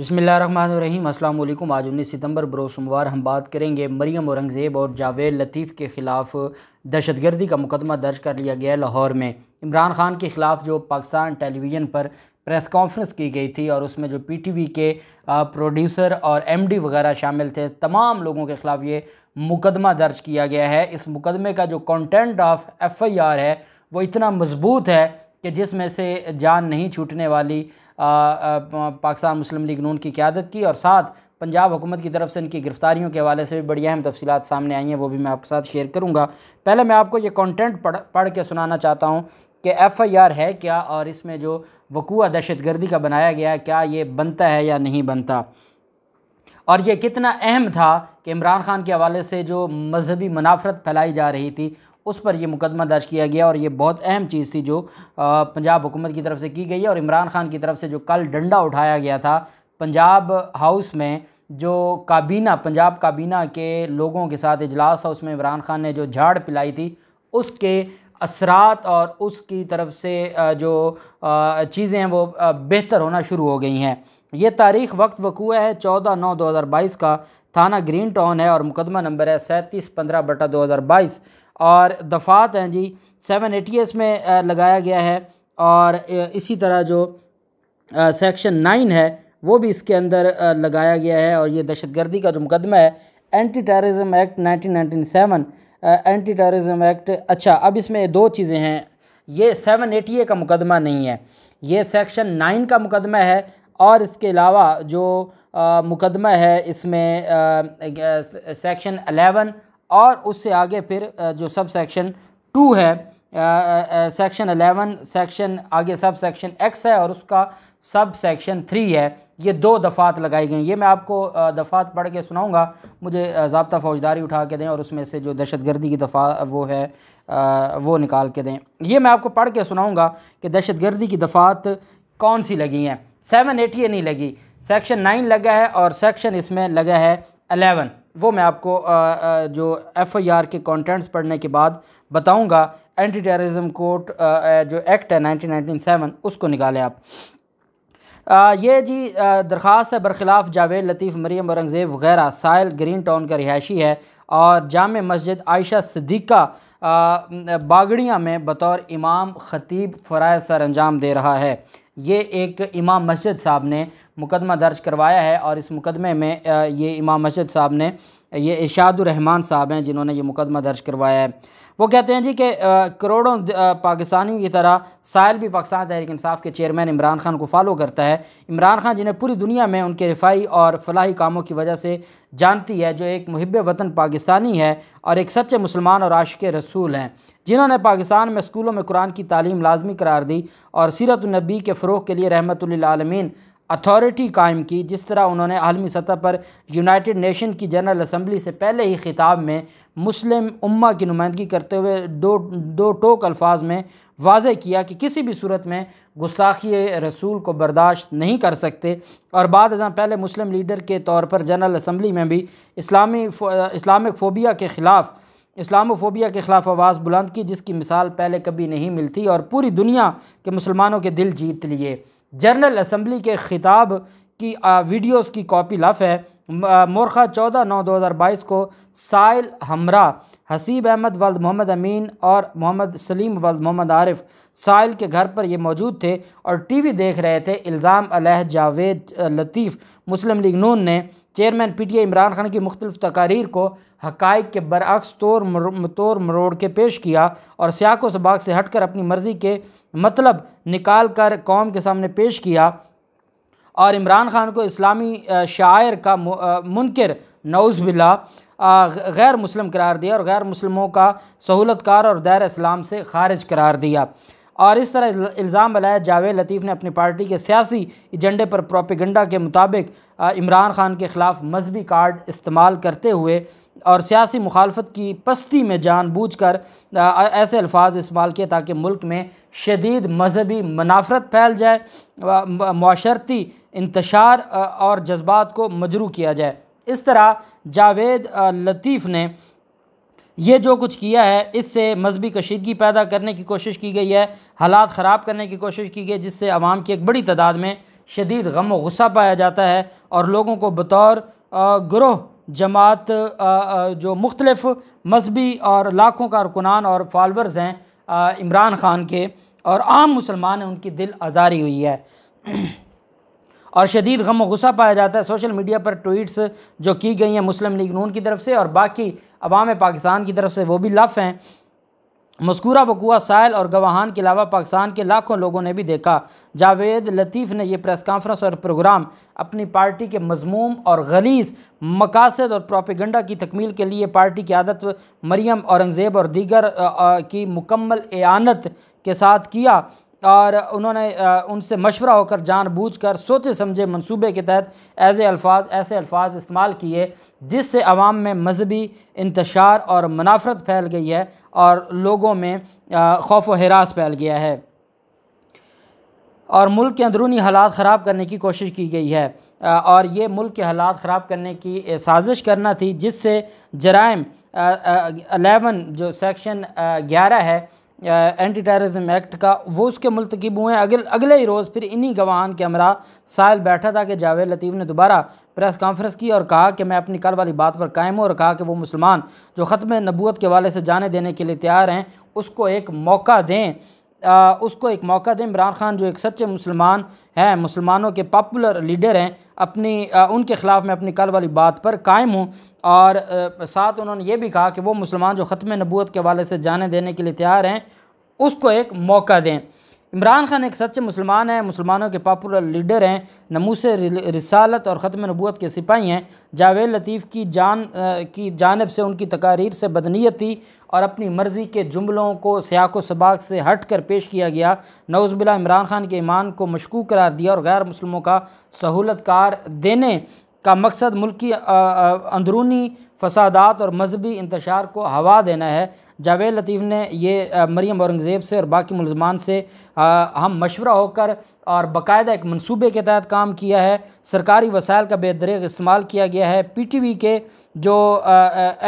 बिस्मिल्लाहिर्रहमानिर्रहीम। अस्सलाम वालेकुम। आज 19 सितंबर बरोज़ सोमवार हम बात करेंगे मरियम औरंगज़ेब और जावेद लतीफ़ के ख़िलाफ़ दहशतगर्दी का मुकदमा दर्ज कर लिया गया लाहौर में। इमरान खान के ख़िलाफ़ जो पाकिस्तान टेलीविज़न पर प्रेस कॉन्फ्रेंस की गई थी और उसमें जो PTV के प्रोड्यूसर और MD वगैरह शामिल थे, तमाम लोगों के ख़िलाफ़ ये मुकदमा दर्ज किया गया है। इस मुकदमे का जो कंटेंट ऑफ FIR है वो इतना मजबूत है कि जिसमें से जान नहीं छूटने वाली पाकिस्तान मुस्लिम लीग नून की क़यादत की और साथ पंजाब हुकूमत की तरफ से इनकी गिरफ़्तारियों के हवाले से भी बड़ी अहम तफसीलात सामने आई हैं, वो भी मैं आपके साथ शेयर करूँगा। पहले मैं आपको ये कंटेंट पढ़ के सुनाना चाहता हूँ कि FIR है क्या और इसमें जो वकूआ दहशतगर्दी का बनाया गया है क्या ये बनता है या नहीं बनता, और ये कितना अहम था कि इमरान खान के हवाले से जो मजहबी मनाफरत फैलाई जा रही थी उस पर यह मुकदमा दर्ज किया गया। और ये बहुत अहम चीज़ थी जो पंजाब हुकूमत की तरफ से की गई है। और इमरान खान की तरफ से जो कल डंडा उठाया गया था पंजाब हाउस में, जो काबीना पंजाब काबीना के लोगों के साथ इजलास था, उसमें इमरान खान ने जो झाड़ पिलाई थी उसके असरात और उसकी तरफ से जो चीज़ें हैं वो बेहतर होना शुरू हो गई हैं। ये तारीख़ वक्त वकूआ है 14/9/2022 का, थाना ग्रीन टाउन है और मुकदमा नंबर है 37/15/2022 और दफ़ात हैं जी 780 में लगाया गया है। और इसी तरह जो सेक्शन 9 है वो भी इसके अंदर लगाया गया है। और ये दहशतगर्दी का जो मुकदमा है एंटी-टेररिज्म एक्ट 1997 एंटी-टेररिज्म एक्ट। अच्छा, अब इसमें दो चीज़ें हैं, ये 780 का मुकदमा नहीं है, ये सेक्शन 9 का मुकदमा है। और इसके अलावा जो मुकदमा है इसमें सेक्शन 11 और उससे आगे फिर जो सब सेक्शन 2 है, सेक्शन 11 सेक्शन आगे सब सेक्शन X है और उसका सब सेक्शन 3 है। ये दो दफ़ात लगाई गई। ये मैं आपको दफ़ात पढ़ के सुनाऊँगा, मुझे ज़ाब्ता फ़ौजदारी उठा के दें और उसमें से जो दहशतगर्दी की दफ़ा वो है वो निकाल के दें। ये मैं आपको पढ़ के सुनाऊँगा कि दहशतगर्दी की दफ़ात कौन सी लगी हैं। 780 नहीं लगी, सेक्शन 9 लगा है और सेक्शन इसमें लगा है 11। वो मैं आपको जो FIR के कंटेंट्स पढ़ने के बाद बताऊंगा। एंटी टेररिज्म कोड जो एक्ट है 1997 उसको निकालें आप। ये जी दरख्वास्त है बरखिलाफ जावेद लतीफ़, मरियम औरंगज़ेब वगैरह। साइल ग्रीन टाउन का रिहायशी है और जामे मस्जिद आयशा सिद्दीक़ा बागड़िया में बतौर इमाम खतीब फ़राइज़ सर अंजाम दे रहा है। ये एक इमाम मस्जिद साहब ने मुकदमा दर्ज करवाया है और इस मुकदमे में ये इमाम मस्जिद साहब ने, ये इरशादुर रहमान साहब हैं जिन्होंने ये मुकदमा दर्ज करवाया है। वो कहते हैं जी कि करोड़ों पाकिस्तानियों की तरह साइल भी पाकिस्तान तहरीक इंसाफ के चेयरमैन इमरान खान को फॉलो करता है। इमरान खान जिन्हें पूरी दुनिया में उनके रिफाई और फलाही कामों की वजह से जानती है, जो एक मुहिब वतन पाकिस्तानी है और एक सच्चे मुसलमान और आशिक रसूल हैं, जिन्होंने पाकिस्तान में स्कूलों में कुरान की तालीम लाजमी करार दी और सीरतुन्नबी के फ़रोग़ के लिए रहमतुल्लिल आलमीन अथॉरिटी कायम की। जिस तरह उन्होंने आलमी सतह पर यूनाइटेड नेशन की जनरल असम्बली से पहले ही ख़िताब में मुस्लिम उम्मा की नुमाइंदगी करते हुए दो टोक अल्फाज में वाज़े किया कि किसी भी सूरत में गुस्ताखी रसूल को बर्दाश्त नहीं कर सकते, और बाद अज़ां पहले मुस्लिम लीडर के तौर पर जनरल असम्बली में भी इस्लामोफोबिया के ख़िलाफ़ आवाज़ बुलंद की, जिसकी मिसाल पहले कभी नहीं मिलती और पूरी दुनिया के मुसलमानों के दिल जीत लिए। जनरल असम्बली के ख़िताब की वीडियोस की कॉपी लफ है मोरखा 14/9/2022 को। साइल हमरा, हसीब अहमद वल्द मोहम्मद अमीन और मोहम्मद सलीम वल्द मोहम्मद आरिफ साइल के घर पर ये मौजूद थे और TV देख रहे थे। इल्ज़ाम अलैह जावेद लतीफ़, मुस्लिम लीग नून ने चेयरमैन PTI इमरान खान की मुख्तलिफ़ तकारीर को हक़ाइक़ के बरअक्स तोड़ मरोड़ के पेश किया और सियाक़ व सबाक़ से हटकर अपनी मर्ज़ी के मतलब निकाल कर कौम के सामने पेश किया, और इमरान खान को इस्लामी शायर का मुनकर नऊज़ बिल्ला गैर मुस्लिम करार दिया और गैर मुस्लिमों का सहूलतकार और दायरे इस्लाम से खारिज करार दिया। और इस तरह इल्ज़ाम लगाया जावेद लतीफ़ ने अपनी पार्टी के सियासी एजेंडे पर प्रोपेगेंडा के मुताबिक इमरान खान के ख़िलाफ़ मजहबी कार्ड इस्तेमाल करते हुए और सियासी मुखालफत की पस्ती में जानबूझकर ऐसे अल्फाज इस्तेमाल किए ताकि मुल्क में शदीद मजहबी मनाफरत फैल जाए, मुआशरती इंतशार और जज्बात को मजरू किया जाए। इस तरह जावेद लतीफ़ ने ये जो कुछ किया है, इससे मजहबी कशीदगी पैदा करने की कोशिश की गई है, हालात ख़राब करने की कोशिश की गई, जिससे आवाम की एक बड़ी तादाद में शदीद गम व गुस्सा पाया जाता है और लोगों को बतौर ग्रोह जमात जो मुख्तलिफ मजहबी और लाखों कारकुनान और फॉलोअर्स हैं इमरान ख़ान के और आम मुसलमान हैं, उनकी दिल आज़ारी हुई है और शदीद गम व गुस्सा पाया जाता है। सोशल मीडिया पर ट्वीट्स जो की गई हैं मुस्लिम लीग नून की तरफ से और बाकी अवाम पाकिस्तान की तरफ से वो भी लफ हैं। मस्कूरा वकूआ साइल और गवाहान के अलावा पाकिस्तान के लाखों लोगों ने भी देखा। जावेद लतीफ़ ने यह प्रेस कॉन्फ्रेंस और प्रोग्राम अपनी पार्टी के मजमूम और गलीज़ मकासद और प्रोपेगेंडा की तकमील के लिए पार्टी की आदत मरियम औरंगज़ेब और दीगर की मुकम्मल एआनत के साथ किया और उन्होंने उनसे मशवरा होकर जानबूझकर सोचे समझे मंसूबे के तहत ऐसे अल्फाज इस्तेमाल किए जिससे आवाम में मजहबी इंतशार और मुनाफरत फैल गई है और लोगों में खौफ व हिरास फैल गया है और मुल्क के अंदरूनी हालात ख़राब करने की कोशिश की गई है और ये मुल्क के हालात ख़राब करने की साजिश करना थी जिससे जराइम 11 जो सेक्शन 11 है एंटी टेररिज्म एक्ट का वो उसके मुल्तकिब हुए हैं। अगले ही रोज़ फिर इन्हीं गवाहान के हमरा साइल बैठा था कि जावेद लतीफ़ ने दोबारा प्रेस कॉन्फ्रेंस की और कहा कि मैं अपनी कल वाली बात पर कायम हूँ और कहा कि वो मुसलमान जो ख़त्म नबूवत के वाले से जाने देने के लिए तैयार हैं उसको एक मौका दें। इमरान ख़ान जो एक सच्चे मुसलमान हैं, मुसलमानों के पॉपुलर लीडर हैं, उनके ख़िलाफ़ मैं अपनी कल वाली बात पर कायम हूँ और साथ उन्होंने ये भी कहा कि वो मुसलमान जो ख़त्म नबूवत के वाले से जाने देने के लिए तैयार हैं उसको एक मौका दें। इमरान ख़ान एक सच्चे मुसलमान हैं, मुसलमानों के पॉपुलर लीडर हैं, नमूसे रिसालत और ख़त्म नबूवत के सिपाही हैं। जावेद लतीफ़ की जानब से उनकी तकारीर से बदनीयत थी और अपनी मर्ज़ी के जुमलों को सियाको सबाक से हट कर पेश किया गया। नौज़बिल्ला इमरान ख़ान के ईमान को मशकूक करार दिया और गैर मुसलमों का सहूलत कार देने का मकसद मुल्की अंदरूनी फसादात और मजहबी इंतशार को हवा देना है। जावेद लतीफ़ ने ये मरियम औरंगज़ेब से और बाकी मुलजमान से हम मशवरा होकर और बाकायदा एक मनसूबे के तहत काम किया है। सरकारी वसाइल का बेदरेग इस्तेमाल किया गया है। PTV के जो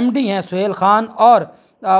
MD हैं सुहेल ख़ान और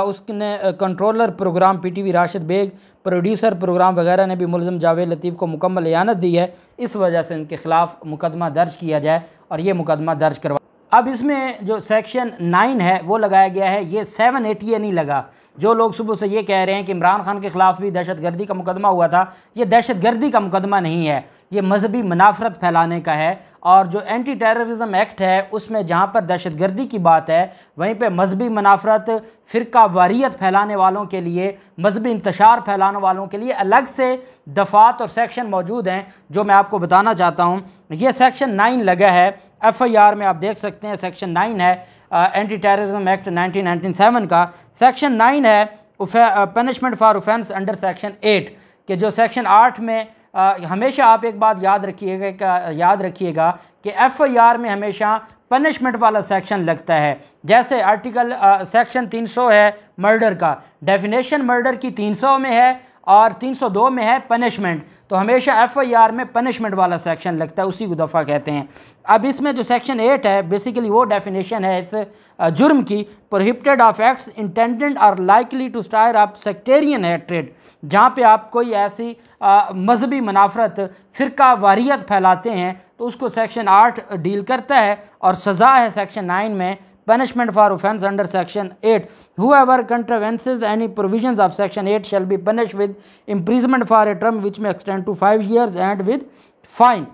उसने controller program PTV Rashid bag, producer program वगैरह ने भी मुलज़म जावेद लतीफ़ को मुकम्मल इयानत दी है। इस वजह से इनके ख़िलाफ़ मुकदमा दर्ज किया जाए और ये मुकदमा दर्ज करवा। अब इसमें जो सेक्शन 9 है वो लगाया गया है, ये 780 नहीं लगा। जो लोग सुबह से ये कह रहे हैं कि इमरान ख़ान के ख़िलाफ़ भी दहशतगर्दी का मुकदमा हुआ था, ये दहशतगर्दी का मुकदमा नहीं है, ये मजहबी मुनाफरत फैलाने का है। और जो एंटी टेररिज्म एक्ट है उसमें जहाँ पर दहशतगर्दी की बात है वहीं पे मजहबी मुनाफरत, फ़िरका वारियत फैलाने वालों के लिए, मजहबी इंतशार फैलाने वालों के लिए अलग से दफ़ात और सेक्शन मौजूद हैं जो मैं आपको बताना चाहता हूँ। ये सेक्शन 9 लगा है। FIR में आप देख सकते हैं सेक्शन 9 है एंटी टेररिज्म एक्ट 1997 का। सेक्शन 9 है punishment for offence under section 8 के जो सेक्शन 8 में हमेशा आप एक बात याद रखिएगा कि FIR में हमेशा पनिशमेंट वाला सेक्शन लगता है। जैसे आर्टिकल सेक्शन 300 है मर्डर का, डेफिनेशन मर्डर की 300 में है और 302 में है पनिशमेंट, तो हमेशा FIR में पनिशमेंट वाला सेक्शन लगता है, उसी को दफ़ा कहते हैं। अब इसमें जो सेक्शन 8 है बेसिकली वो डेफिनेशन है इस जुर्म की, prohibited of acts intended or likely to stir up sectarian hatred, जहाँ पे आप कोई ऐसी मजहबी मुनाफरत, फ़िरका वारियत फैलाते हैं तो उसको सेक्शन 8 डील करता है और सज़ा है सेक्शन 9 में punishment for offense under section 8, whoever contravences any provisions of section 8 shall be punished with imprisonment for a term which may extend to 5 years and with fine।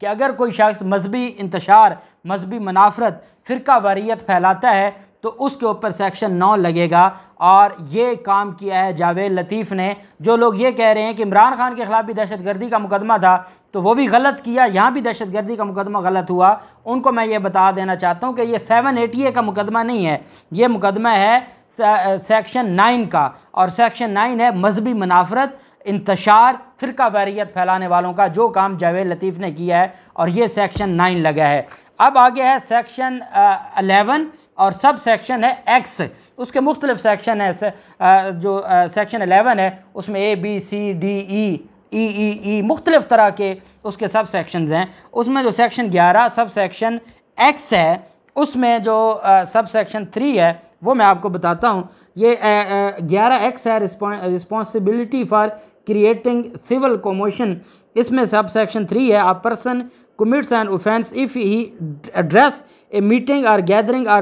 कि अगर कोई शख्स मजहबी इंतशार, मजहबी मुनाफरत, फ़िरका वारियत फैलाता है तो उसके ऊपर सेक्शन 9 लगेगा। और ये काम किया है जावेद लतीफ़ ने। जो लोग ये कह रहे हैं कि इमरान ख़ान के ख़िलाफ़ भी दहशतगर्दी का मुकदमा था तो वो भी गलत किया, यहाँ भी दहशतगर्दी का मुकदमा गलत हुआ, उनको मैं ये बता देना चाहता हूँ कि ये 780 का मुकदमा नहीं है, ये मुकदमा है सेक्शन 9 का। और सेक्शन 9 है मजहबी मुनाफरत, इंतशार, फ़िरका वारियत फैलाने वालों का, जो काम जावेद लतीफ़ ने किया है और ये सेक्शन 9 लगा है। अब आगे है सेक्शन 11 और सब सेक्शन है X, उसके मुख्तलिफ सेक्शन है। जो सेक्शन 11 है उसमें ABCDEEE मुख्तलिफ तरह के उसके सब सेक्शंस हैं। उसमें जो सेक्शन 11 सब सेक्शन X है उसमें जो सब सेक्शन 3 है वो मैं आपको बताता हूँ। ये 11X है, responsibility for creating civil commotion. इसमें सब सेक्शन 3 है, a person commits an offense if he address a meeting or gathering or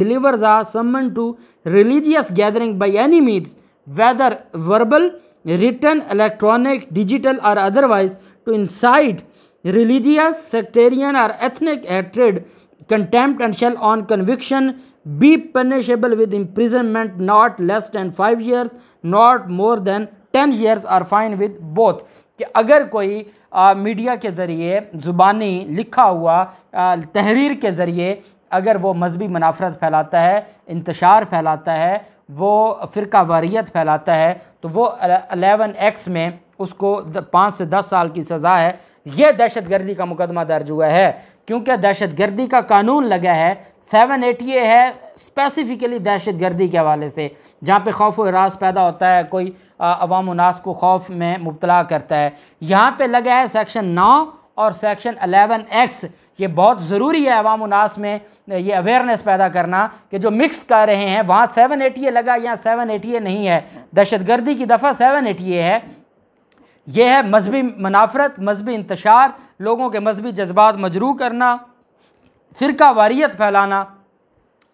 delivers a summons to religious gathering by any means, whether verbal, written, electronic, digital or otherwise, to incite religious, sectarian or ethnic hatred, contempt and shall on conviction be punishable with imprisonment not less than 5 years, not more than 10 years or fine with both। कि अगर कोई media के ज़रिए ज़ुबानी लिखा हुआ तहरीर के ज़रिए अगर वो मजहबी मनाफरत फैलाता है, इंतशार फैलाता है, वो फ़िरका वारियत फैलाता है, तो वो 11X में उसको 5 से 10 साल की सज़ा है। यह दहशतगर्दी का मुकदमा दर्ज हुआ है क्योंकि दहशतगर्दी का कानून लगा है। 780A है स्पेसिफ़िकली दहशतगर्दी के हवाले से, जहाँ पे खौफ और हरास पैदा होता है, कोई अवाम उनास को खौफ में मुब्तला करता है। यहाँ पे लगा है सेक्शन 9 और सेक्शन 11X। ये बहुत ज़रूरी है अवाम उनास में ये अवेयरनेस पैदा करना कि जो मिक्स कर रहे हैं वहाँ 780A लगा, यहाँ 780A नहीं है। दहशतगर्दी की दफ़ा 780A है। यह है मजहबी मनाफरत, मजहबी इंतशार, लोगों के मजहबी जज्बात मजरूह करना, फ़िरका वारियत फैलाना,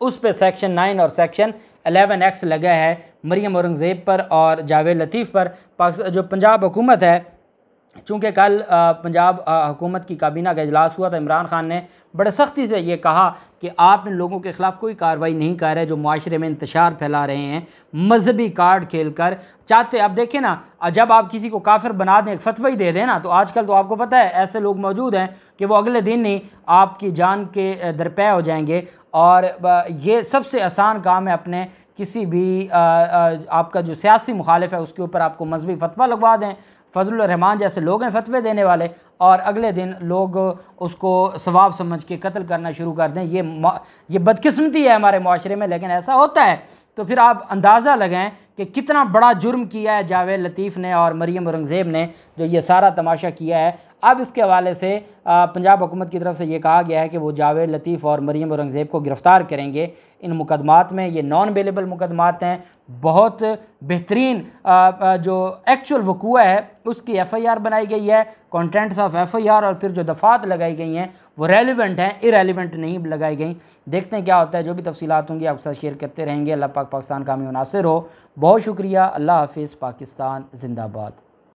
उस पर सेक्शन 9 और सेक्शन 11X लगा है मरियम औरंगज़ेब पर और जावेद लतीफ़ पर। जो पंजाब हुकूमत है, चूँकि कल पंजाब हुकूमत की काबीना का इजलास हुआ था, इमरान खान ने बड़े सख्ती से ये कहा कि आप इन लोगों के ख़िलाफ़ कोई कार्रवाई नहीं कर रहे जो माशरे में इंतशार फैला रहे हैं, मजहबी कार्ड खेल कर चाहते। आप देखें ना, जब आप किसी को काफिर बना दें, एक फतवा ही दे दें ना, तो आजकल तो आपको पता है ऐसे लोग मौजूद हैं कि वो अगले दिन ही आपकी जान के दरपे हो जाएंगे। और ये सबसे आसान काम है, अपने किसी भी आपका जो सियासी मुखालिफ है उसके ऊपर आपको मजहबी फतवा लगवा दें। फजलुर रहमान जैसे लोग हैं फतवे देने वाले, और अगले दिन लोग उसको सवाब समझ के कत्ल करना शुरू कर दें। ये बदकिस्मती है हमारे माशरे में, लेकिन ऐसा होता है। तो फिर आप अंदाज़ा लगाएं कि कितना बड़ा जुर्म किया है जावेद लतीफ़ ने और मरियम औरंगज़ेब ने जो ये सारा तमाशा किया है। अब इसके हवाले से पंजाब हुकूमत की तरफ से ये कहा गया है कि वो जावेद लतीफ़ और मरियम औरंगज़ेब को गिरफ़्तार करेंगे। इन मुकदमात में ये नॉन बेलेबल मुकदमात हैं, बहुत बेहतरीन जो एक्चुअल वकूआ है उसकी FIR बनाई गई है, कंटेंट्स ऑफ FIR, और फिर जो दफ़ात लगाई गई हैं वो रेलिवेंट हैं, इरेलीवेंट नहीं लगाई गई। देखते हैं क्या होता है। जो भी तफसीलात होंगी आपके साथ शेयर करते रहेंगे। अल्लाह पाक पाकिस्तान का हामी नासिर हो। बहुत शुक्रिया। अल्लाह हाफिज़। पाकिस्तान जिंदाबाद।